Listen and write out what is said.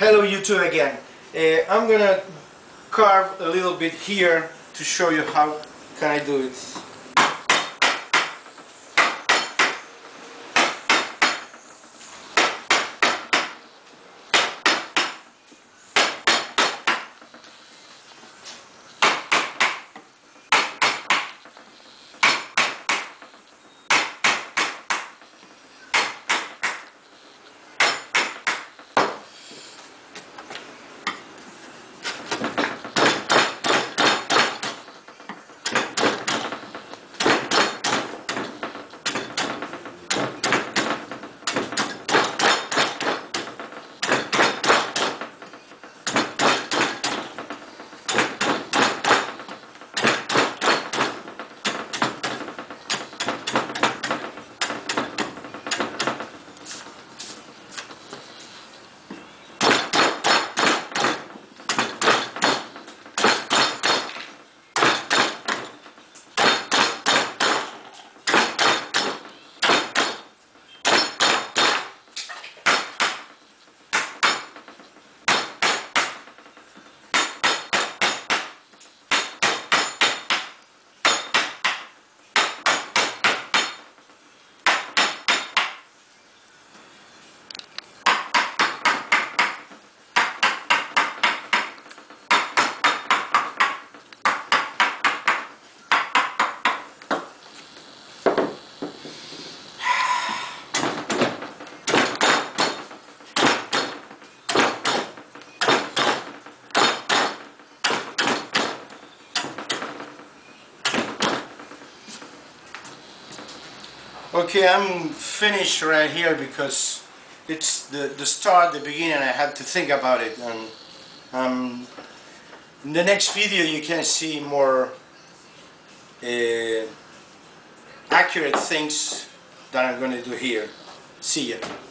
Hello YouTube again. I'm gonna carve a little bit here to show you how can I do it. Okay, I'm finished right here because it's the start, the beginning. I had to think about it, and in the next video you can see more accurate things that I'm going to do here. See ya.